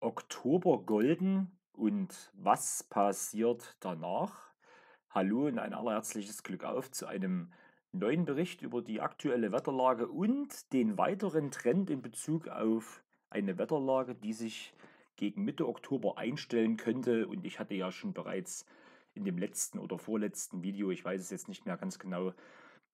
Oktober golden und was passiert danach? Hallo und ein allerherzliches Glück auf zu einem neuen Bericht über die aktuelle Wetterlage und den weiteren Trend in Bezug auf eine Wetterlage, die sich gegen Mitte Oktober einstellen könnte. Und ich hatte ja schon bereits in dem letzten oder vorletzten Video, ich weiß es jetzt nicht mehr ganz genau,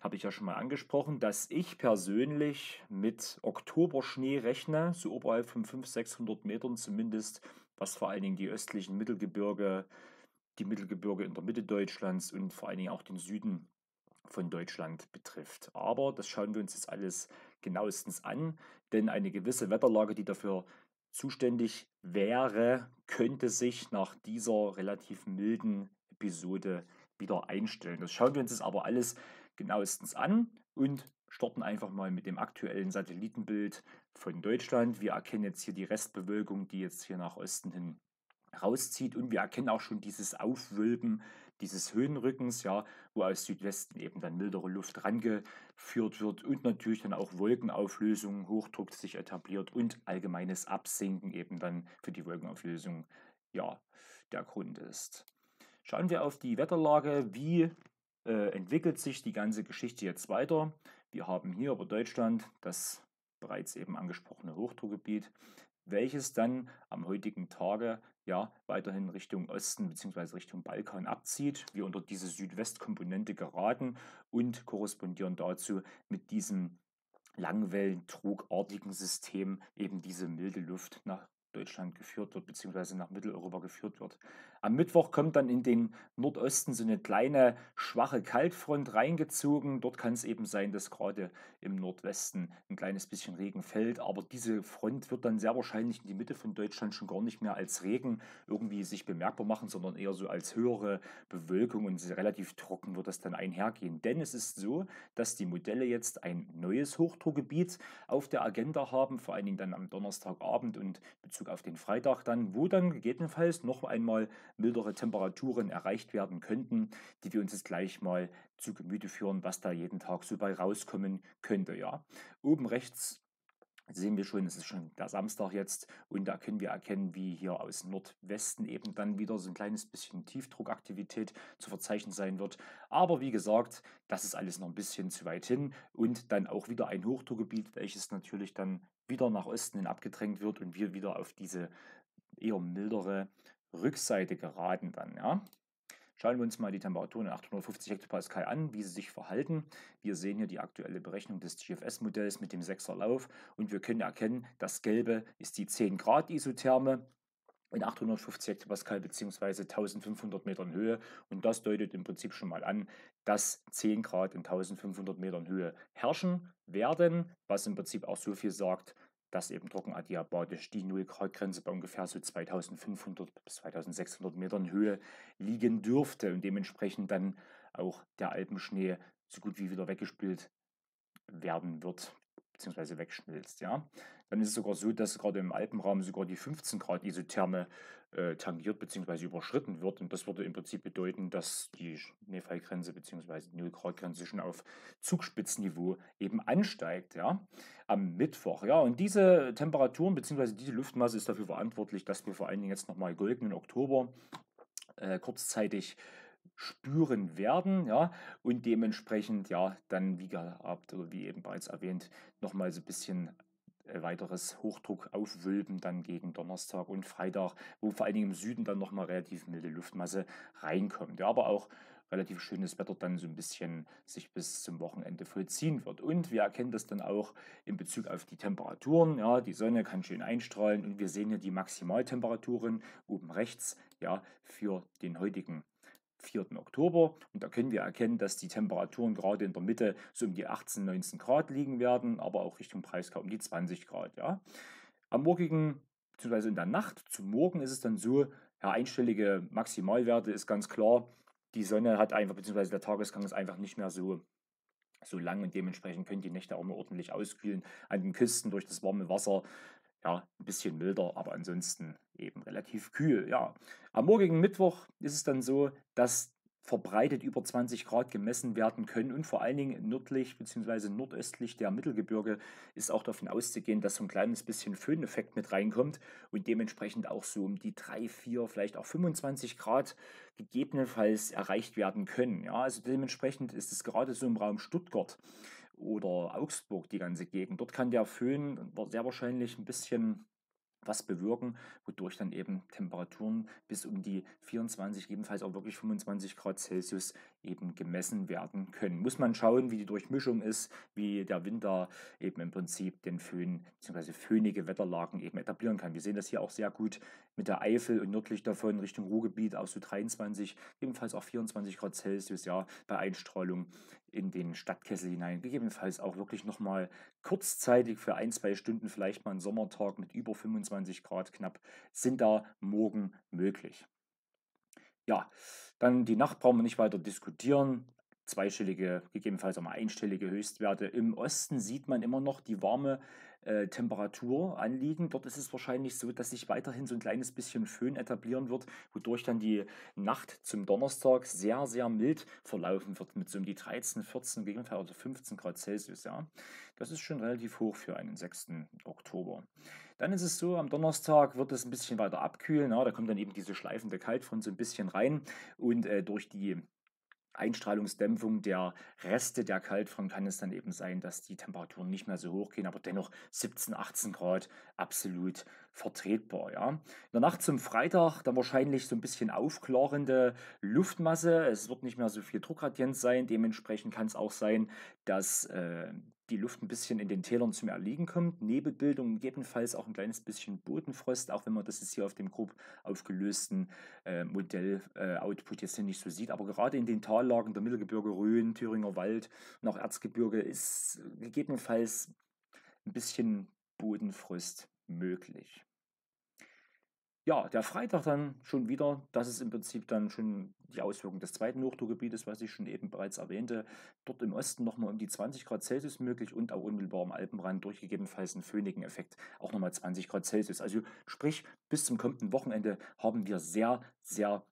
habe ich ja schon mal angesprochen, dass ich persönlich mit Oktoberschnee rechne, so oberhalb von 500-600 Metern zumindest, was vor allen Dingen die östlichen Mittelgebirge, die Mittelgebirge in der Mitte Deutschlands und vor allen Dingen auch den Süden von Deutschland betrifft. Aber das schauen wir uns jetzt alles genauestens an, denn eine gewisse Wetterlage, die dafür zuständig wäre, könnte sich nach dieser relativ milden Episode wieder einstellen. Das schauen wir uns jetzt aber alles genauestens an und starten einfach mal mit dem aktuellen Satellitenbild von Deutschland. Wir erkennen jetzt hier die Restbewölkung, die jetzt hier nach Osten hin rauszieht, und wir erkennen auch schon dieses Aufwölben dieses Höhenrückens, ja, wo aus Südwesten eben dann mildere Luft rangeführt wird und natürlich dann auch Wolkenauflösung, Hochdruck sich etabliert und allgemeines Absinken eben dann für die Wolkenauflösung, ja, der Grund ist. Schauen wir auf die Wetterlage, wie entwickelt sich die ganze Geschichte jetzt weiter. Wir haben hier über Deutschland das bereits eben angesprochene Hochdruckgebiet, welches dann am heutigen Tage ja weiterhin Richtung Osten bzw. Richtung Balkan abzieht, wir unter diese Südwestkomponente geraten und korrespondieren dazu mit diesem langwellentrogartigen System eben diese milde Luft nach Deutschland geführt wird, beziehungsweise nach Mitteleuropa geführt wird. Am Mittwoch kommt dann in den Nordosten so eine kleine, schwache Kaltfront reingezogen. Dort kann es eben sein, dass gerade im Nordwesten ein kleines bisschen Regen fällt, aber diese Front wird dann sehr wahrscheinlich in die Mitte von Deutschland schon gar nicht mehr als Regen irgendwie sich bemerkbar machen, sondern eher so als höhere Bewölkung, und relativ trocken wird das dann einhergehen. Denn es ist so, dass die Modelle jetzt ein neues Hochdruckgebiet auf der Agenda haben, vor allen Dingen dann am Donnerstagabend und Bezug auf den Freitag dann, wo dann gegebenenfalls noch einmal mildere Temperaturen erreicht werden könnten, die wir uns jetzt gleich mal zu Gemüte führen, was da jeden Tag so bei rauskommen könnte. Ja, oben rechts sehen wir schon, es ist schon der Samstag jetzt, und da können wir erkennen, wie hier aus Nordwesten eben dann wieder so ein kleines bisschen Tiefdruckaktivität zu verzeichnen sein wird. Aber wie gesagt, das ist alles noch ein bisschen zu weit hin, und dann auch wieder ein Hochdruckgebiet, welches natürlich dann wieder nach Osten hin abgedrängt wird und wir wieder auf diese eher mildere Rückseite geraten dann, ja. Schauen wir uns mal die Temperaturen in 850 Hektopascal an, wie sie sich verhalten. Wir sehen hier die aktuelle Berechnung des GFS-Modells mit dem 6er Lauf, und wir können erkennen, das Gelbe ist die 10 Grad Isotherme in 850 Hektopascal bzw. 1500 Metern Höhe, und das deutet im Prinzip schon mal an, dass 10 Grad in 1500 Metern Höhe herrschen werden, was im Prinzip auch so viel sagt, dass eben trockenadiabatisch die 0-Grad-Grenze bei ungefähr so 2500 bis 2600 Metern Höhe liegen dürfte und dementsprechend dann auch der Alpenschnee so gut wie wieder weggespült werden wird, beziehungsweise wegschmilzt. Ja? Dann ist es sogar so, dass gerade im Alpenraum sogar die 15 Grad Isotherme tangiert bzw. überschritten wird, und das würde im Prinzip bedeuten, dass die Schneefallgrenze bzw. die 0-Grad-Grenze schon auf Zugspitzenniveau eben ansteigt, ja, am Mittwoch. Ja, und diese Temperaturen bzw. diese Luftmasse ist dafür verantwortlich, dass wir vor allen Dingen jetzt nochmal goldenen Oktober kurzzeitig spüren werden, ja, und dementsprechend, ja, dann wie gehabt oder wie eben bereits erwähnt, nochmal so ein bisschen weiteres Hochdruck aufwölben dann gegen Donnerstag und Freitag, wo vor allen Dingen im Süden dann nochmal relativ milde Luftmasse reinkommt, ja, aber auch relativ schönes Wetter dann so ein bisschen sich bis zum Wochenende vollziehen wird. Und wir erkennen das dann auch in Bezug auf die Temperaturen, ja, die Sonne kann schön einstrahlen, und wir sehen hier die Maximaltemperaturen oben rechts, ja, für den heutigen 4. Oktober, und da können wir erkennen, dass die Temperaturen gerade in der Mitte so um die 18, 19 Grad liegen werden, aber auch Richtung Breisgau um die 20 Grad. Ja. Am morgigen, beziehungsweise in der Nacht zum Morgen ist es dann so, ja, einstellige Maximalwerte ist ganz klar, die Sonne hat einfach, beziehungsweise der Tagesgang ist einfach nicht mehr so lang, und dementsprechend können die Nächte auch mal ordentlich auskühlen an den Küsten durch das warme Wasser. Ja, ein bisschen milder, aber ansonsten eben relativ kühl. Ja. Am morgigen Mittwoch ist es dann so, dass verbreitet über 20 Grad gemessen werden können. Und vor allen Dingen nördlich bzw. nordöstlich der Mittelgebirge ist auch davon auszugehen, dass so ein kleines bisschen Föhneffekt mit reinkommt und dementsprechend auch so um die 3, 4, vielleicht auch 25 Grad gegebenenfalls erreicht werden können. Ja, also dementsprechend ist es gerade so im Raum Stuttgart oder Augsburg die ganze Gegend. Dort kann der Föhn sehr wahrscheinlich ein bisschen was bewirken, wodurch dann eben Temperaturen bis um die 24, ebenfalls auch wirklich 25 Grad Celsius eben gemessen werden können. Muss man schauen, wie die Durchmischung ist, wie der Winter eben im Prinzip den Föhn bzw. föhnige Wetterlagen eben etablieren kann. Wir sehen das hier auch sehr gut mit der Eifel und nördlich davon Richtung Ruhrgebiet auch so 23, ebenfalls auch 24 Grad Celsius, ja, bei Einstrahlung in den Stadtkessel hinein. Gegebenenfalls auch wirklich nochmal kurzzeitig für ein, zwei Stunden vielleicht mal einen Sommertag mit über 25 Grad knapp sind da morgen möglich. Ja, dann die Nacht brauchen wir nicht weiter diskutieren. Zweistellige, gegebenenfalls auch mal einstellige Höchstwerte. Im Osten sieht man immer noch die warme Temperatur anliegen. Dort ist es wahrscheinlich so, dass sich weiterhin so ein kleines bisschen Föhn etablieren wird, wodurch dann die Nacht zum Donnerstag sehr, sehr mild verlaufen wird mit so um die 13, 14, gegebenenfalls also 15 Grad Celsius. Ja. Das ist schon relativ hoch für einen 6. Oktober. Dann ist es so, am Donnerstag wird es ein bisschen weiter abkühlen. Ja, da kommt dann eben diese schleifende Kaltfront so ein bisschen rein und durch die Einstrahlungsdämpfung der Reste der Kaltfront kann es dann eben sein, dass die Temperaturen nicht mehr so hoch gehen, aber dennoch 17, 18 Grad absolut vertretbar. Ja. In der Nacht zum Freitag dann wahrscheinlich so ein bisschen aufklarende Luftmasse. Es wird nicht mehr so viel Druckgradienz sein. Dementsprechend kann es auch sein, dass die Luft ein bisschen in den Tälern zum Erliegen kommt. Nebelbildung, gegebenenfalls auch ein kleines bisschen Bodenfrost, auch wenn man das jetzt hier auf dem grob aufgelösten Modell-Output jetzt hier nicht so sieht. Aber gerade in den Tallagen der Mittelgebirge, Rhön, Thüringer Wald und auch Erzgebirge ist gegebenenfalls ein bisschen Bodenfrost möglich. Ja, der Freitag dann schon wieder, das ist im Prinzip dann schon die Auswirkung des zweiten Hochdruckgebietes, was ich schon eben bereits erwähnte. Dort im Osten nochmal um die 20 Grad Celsius möglich und auch unmittelbar am Alpenrand durch gegebenenfalls einen föhnigen Effekt auch nochmal 20 Grad Celsius. Also sprich, bis zum kommenden Wochenende haben wir sehr, sehr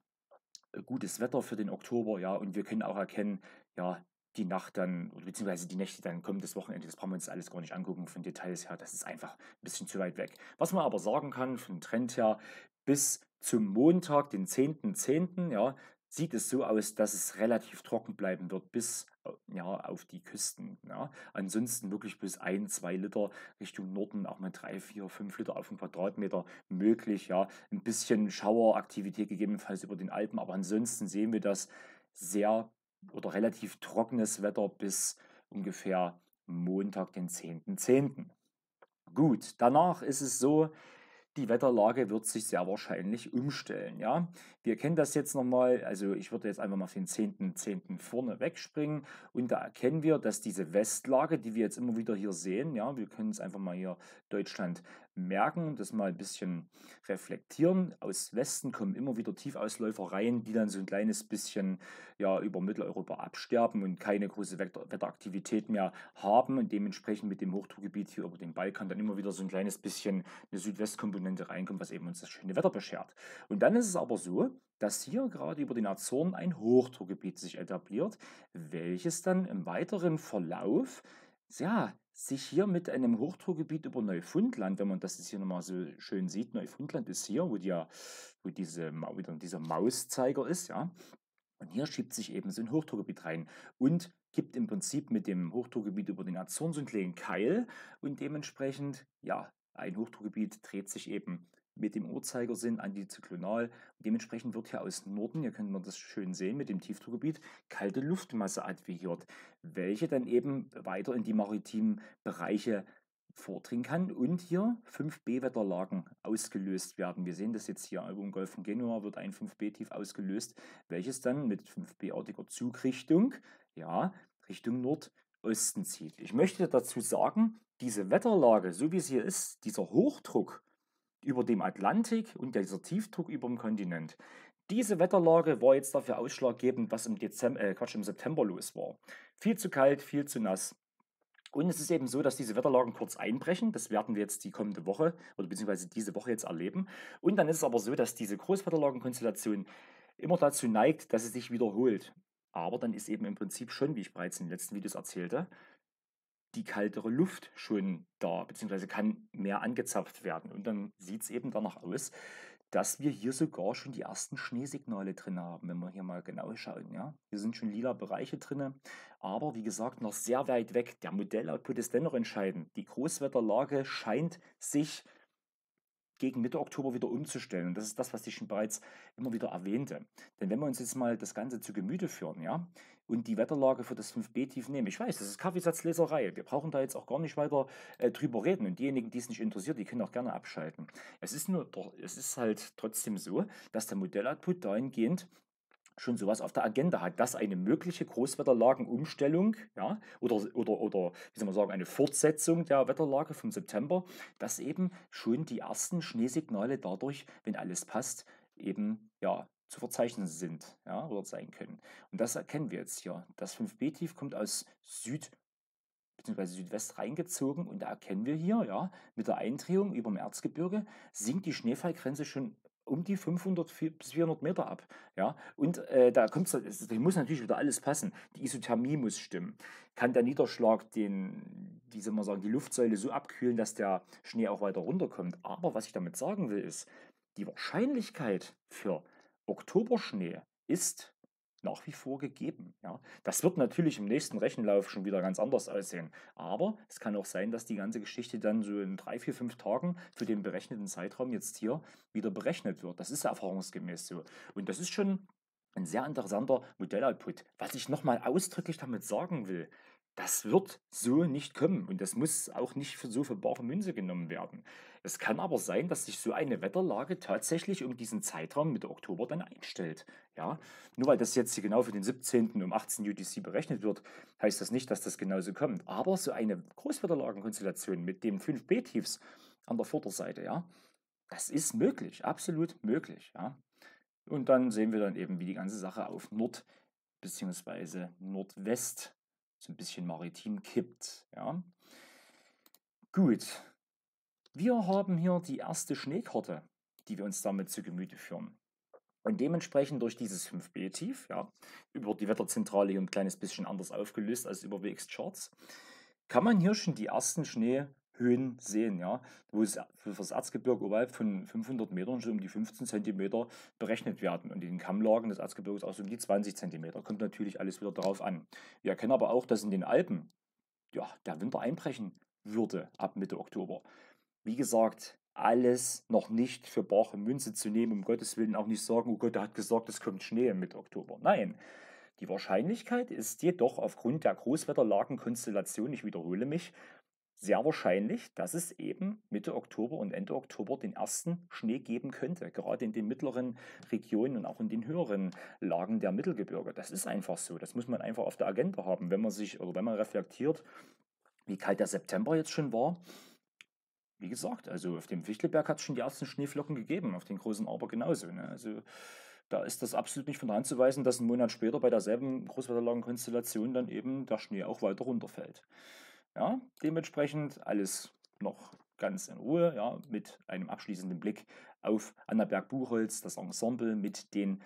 gutes Wetter für den Oktober, ja, und wir können auch erkennen, ja, die Nacht dann, beziehungsweise die Nächte dann kommendes Wochenende, das brauchen wir uns alles gar nicht angucken von Details her, das ist einfach ein bisschen zu weit weg. Was man aber sagen kann, vom Trend her, bis zum Montag, den 10.10., ja, sieht es so aus, dass es relativ trocken bleiben wird bis ja, auf die Küsten. Ja. Ansonsten wirklich bis 1, 2 Liter Richtung Norden, auch mit 3, 4, 5 Liter auf den Quadratmeter möglich. Ja. Ein bisschen Schaueraktivität gegebenenfalls über den Alpen, aber ansonsten sehen wir das sehr oder relativ trockenes Wetter bis ungefähr Montag, den 10.10. Gut, danach ist es so, die Wetterlage wird sich sehr wahrscheinlich umstellen. Ja? Wir kennen das jetzt nochmal, also ich würde jetzt einfach mal auf den 10.10. vorne wegspringen und da erkennen wir, dass diese Westlage, die wir jetzt immer wieder hier sehen, ja, wir können es einfach mal hier Deutschland merken und das mal ein bisschen reflektieren. Aus Westen kommen immer wieder Tiefausläufer rein, die dann so ein kleines bisschen ja, über Mitteleuropa absterben und keine große Wetteraktivität mehr haben und dementsprechend mit dem Hochdruckgebiet hier über den Balkan dann immer wieder so ein kleines bisschen eine Südwestkomponente reinkommt, was eben uns das schöne Wetter beschert. Und dann ist es aber so, dass hier gerade über den Azoren ein Hochdruckgebiet sich etabliert, welches dann im weiteren Verlauf ja, sich hier mit einem Hochdruckgebiet über Neufundland, wenn man das jetzt hier nochmal so schön sieht, Neufundland ist hier, wo, dieser Mauszeiger ist, ja, und hier schiebt sich eben so ein Hochdruckgebiet rein und gibt im Prinzip mit dem Hochdruckgebiet über den Azoren so einen kleinen Keil und dementsprechend, ja, ein Hochdruckgebiet dreht sich eben mit dem Uhrzeigersinn antizyklonal. Dementsprechend wird hier aus Norden, hier können wir das schön sehen, mit dem Tiefdruckgebiet kalte Luftmasse adveniert, welche dann eben weiter in die maritimen Bereiche vordringen kann und hier 5B-Wetterlagen ausgelöst werden. Wir sehen das jetzt hier im Golf von Genua wird ein 5B-Tief ausgelöst, welches dann mit 5B-artiger Zugrichtung, ja, Richtung Nordosten zieht. Ich möchte dazu sagen, diese Wetterlage, so wie es hier ist, dieser Hochdruck über dem Atlantik und dieser Tiefdruck über dem Kontinent. Diese Wetterlage war jetzt dafür ausschlaggebend, was im September los war. Viel zu kalt, viel zu nass. Und es ist eben so, dass diese Wetterlagen kurz einbrechen. Das werden wir jetzt die kommende Woche oder beziehungsweise diese Woche jetzt erleben. Und dann ist es aber so, dass diese Großwetterlagenkonstellation immer dazu neigt, dass es sich wiederholt. Aber dann ist eben im Prinzip schon, wie ich bereits in den letzten Videos erzählte, die kaltere Luft schon da, beziehungsweise kann mehr angezapft werden. Und dann sieht es eben danach aus, dass wir hier sogar schon die ersten Schneesignale drin haben, wenn wir hier mal genau schauen. Ja? Hier sind schon lila Bereiche drin, aber wie gesagt, noch sehr weit weg. Der Modelloutput ist dennoch entscheidend. Die Großwetterlage scheint sich gegen Mitte Oktober wieder umzustellen. Und das ist das, was ich schon bereits immer wieder erwähnte. Denn wenn wir uns jetzt mal das Ganze zu Gemüte führen, ja, und die Wetterlage für das 5B-Tief nehmen, ich weiß, das ist Kaffeesatzleserei. Wir brauchen da jetzt auch gar nicht weiter drüber reden. Und diejenigen, die es nicht interessiert, die können auch gerne abschalten. Es ist halt trotzdem so, dass der Modelloutput dahingehend schon sowas auf der Agenda hat, dass eine mögliche Großwetterlagenumstellung, ja, oder wie soll man sagen, eine Fortsetzung der Wetterlage vom September, dass eben schon die ersten Schneesignale dadurch, wenn alles passt, eben ja, zu verzeichnen sind, ja, oder sein können. Und das erkennen wir jetzt hier. Das 5B-Tief kommt aus Süd- bzw. Südwest reingezogen und da erkennen wir hier, ja, mit der Eindrehung über dem Erzgebirge sinkt die Schneefallgrenze schon um die 500 bis 400 Meter ab. Ja? Und da kommt's, muss natürlich wieder alles passen. Die Isothermie muss stimmen. Kann der Niederschlag wie soll man sagen, die Luftsäule so abkühlen, dass der Schnee auch weiter runterkommt. Aber was ich damit sagen will, ist, die Wahrscheinlichkeit für Oktoberschnee ist nach wie vor gegeben. Ja? Das wird natürlich im nächsten Rechenlauf schon wieder ganz anders aussehen. Aber es kann auch sein, dass die ganze Geschichte dann so in 3, 4, 5 Tagen für den berechneten Zeitraum jetzt hier wieder berechnet wird. Das ist erfahrungsgemäß so. Und das ist schon ein sehr interessanter Modelloutput. Was ich nochmal ausdrücklich damit sagen will, das wird so nicht kommen und das muss auch nicht für bare Münze genommen werden. Es kann aber sein, dass sich so eine Wetterlage tatsächlich um diesen Zeitraum Mitte Oktober dann einstellt. Ja? Nur weil das jetzt hier genau für den 17. um 18 UTC berechnet wird, heißt das nicht, dass das genauso kommt. Aber so eine Großwetterlagenkonstellation mit den 5B-Tiefs an der Vorderseite, ja, das ist möglich, absolut möglich. Ja? Und dann sehen wir dann eben, wie die ganze Sache auf Nord- bzw. Nordwest so ein bisschen maritim kippt. Ja. Gut, wir haben hier die erste Schneekarte, die wir uns damit zu Gemüte führen. Und dementsprechend durch dieses 5B-Tief, ja, über die Wetterzentrale hier ein kleines bisschen anders aufgelöst als über WX-Charts, kann man hier schon die ersten Schneehöhen sehen, ja, wo es für das Erzgebirge oberhalb von 500 Metern schon um die 15 cm berechnet werden und in den Kammlagen des Erzgebirges auch so um die 20 cm. Kommt natürlich alles wieder darauf an. Wir erkennen aber auch, dass in den Alpen ja, der Winter einbrechen würde ab Mitte Oktober. Wie gesagt, alles noch nicht für bare Münze zu nehmen, um Gottes Willen auch nicht sagen, oh Gott, der hat gesagt, es kommt Schnee Mitte Oktober. Nein. Die Wahrscheinlichkeit ist jedoch aufgrund der Großwetterlagenkonstellation, ich wiederhole mich, sehr wahrscheinlich, dass es eben Mitte Oktober und Ende Oktober den ersten Schnee geben könnte, gerade in den mittleren Regionen und auch in den höheren Lagen der Mittelgebirge. Das ist einfach so, das muss man einfach auf der Agenda haben, wenn man reflektiert, wie kalt der September jetzt schon war. Wie gesagt, also auf dem Fichtelberg hat es schon die ersten Schneeflocken gegeben, auf den großen Arber genauso. Ne? Also da ist das absolut nicht von der Hand zu weisen, dass einen Monat später bei derselben Großwetterlagenkonstellation dann eben der Schnee auch weiter runterfällt. Ja, dementsprechend alles noch ganz in Ruhe, ja, mit einem abschließenden Blick auf Annaberg-Buchholz, das Ensemble mit den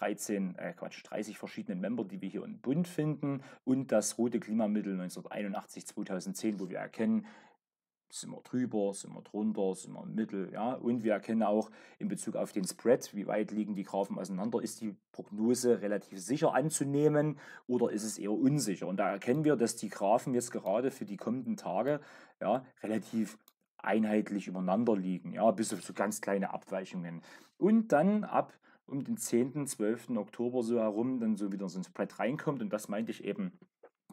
30 verschiedenen Member, die wir hier im Bund finden und das rote Klimamittel 1981, 2010, wo wir erkennen, sind wir drüber, sind wir drunter, sind wir im Mittel, ja, und wir erkennen auch in Bezug auf den Spread, wie weit liegen die Graphen auseinander, ist die Prognose relativ sicher anzunehmen oder ist es eher unsicher? Und da erkennen wir, dass die Graphen jetzt gerade für die kommenden Tage, ja, relativ einheitlich übereinander liegen, ja, bis auf so ganz kleine Abweichungen. Und dann ab um den 10., 12. Oktober so herum dann so wieder so ein Spread reinkommt und das meinte ich eben.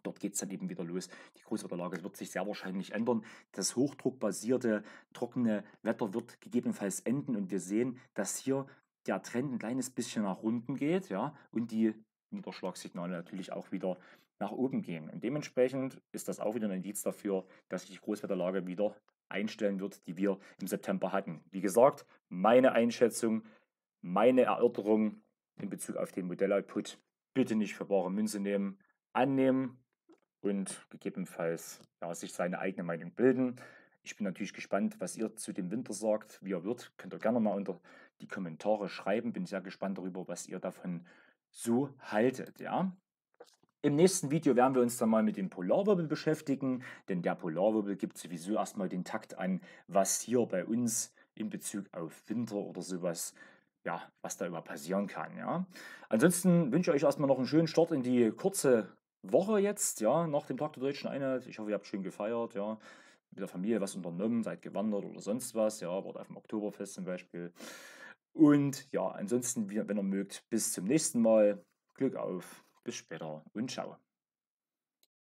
Dort geht es dann eben wieder los. Die Großwetterlage wird sich sehr wahrscheinlich ändern. Das hochdruckbasierte, trockene Wetter wird gegebenenfalls enden. Und wir sehen, dass hier der Trend ein kleines bisschen nach unten geht, ja, und die Niederschlagssignale natürlich auch wieder nach oben gehen. Und dementsprechend ist das auch wieder ein Indiz dafür, dass sich die Großwetterlage wieder einstellen wird, die wir im September hatten. Wie gesagt, meine Einschätzung, meine Erörterung in Bezug auf den Modelloutput. Bitte nicht für bare Münze nehmen, annehmen. Und gegebenenfalls ja, sich seine eigene Meinung bilden. Ich bin natürlich gespannt, was ihr zu dem Winter sagt, wie er wird. Könnt ihr gerne mal unter die Kommentare schreiben. Bin sehr gespannt darüber, was ihr davon so haltet. Ja? Im nächsten Video werden wir uns dann mal mit dem Polarwirbel beschäftigen, denn der Polarwirbel gibt sowieso erstmal den Takt an, was hier bei uns in Bezug auf Winter oder sowas, ja, was da überhaupt passieren kann. Ja? Ansonsten wünsche ich euch erstmal noch einen schönen Start in die kurze Woche jetzt, ja, nach dem Tag der Deutschen Einheit. Ich hoffe, ihr habt schön gefeiert, ja, mit der Familie was unternommen, seid gewandert oder sonst was, ja, wart auf dem Oktoberfest zum Beispiel. Und ja, ansonsten, wenn ihr mögt, bis zum nächsten Mal. Glück auf, bis später und ciao.